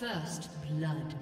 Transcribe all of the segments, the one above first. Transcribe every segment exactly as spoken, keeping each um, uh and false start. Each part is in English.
First blood.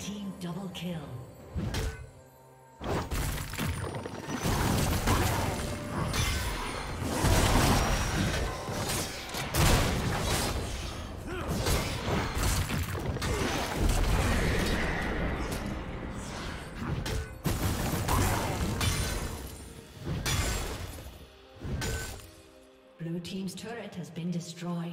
Team double kill. Blue team's turret has been destroyed.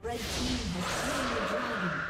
Red team has slain the dragon.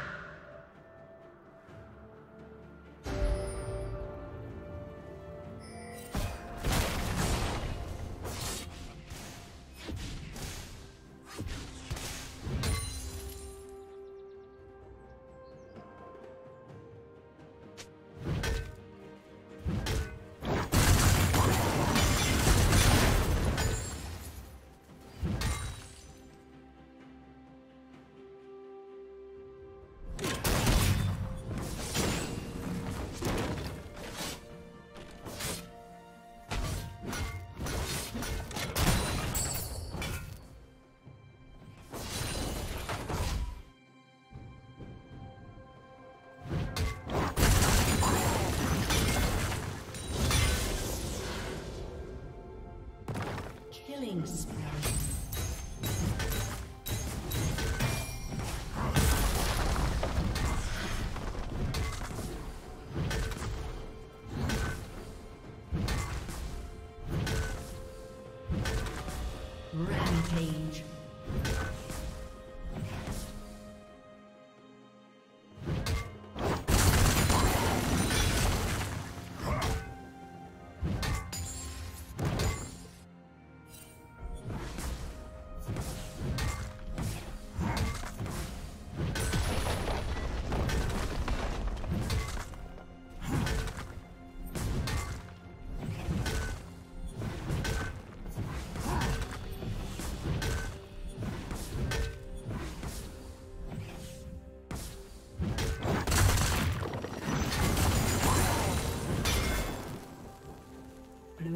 Things. Blue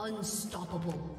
Unstoppable.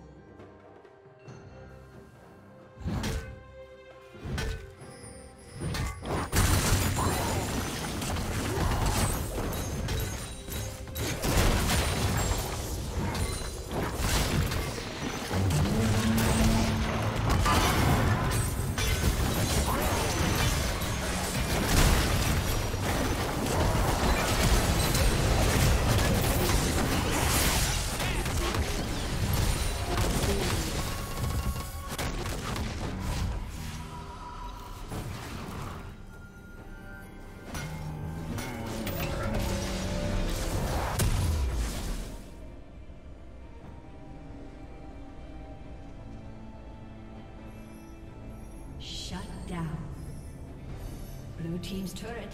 Team's turret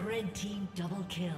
Red team double kill.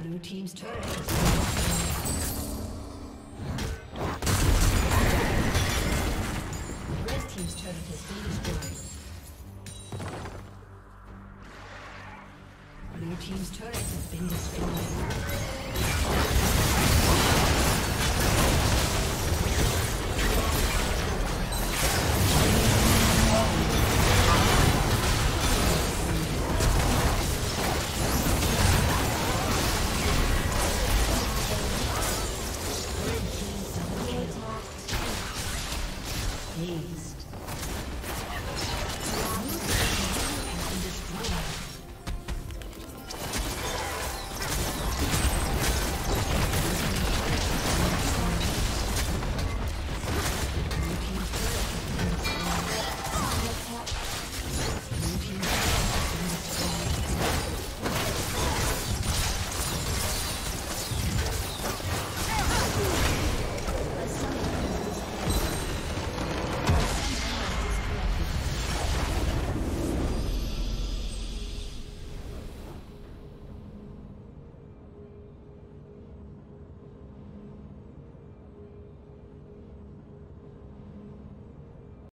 Blue team's turret. Blue team's turret has been destroyed.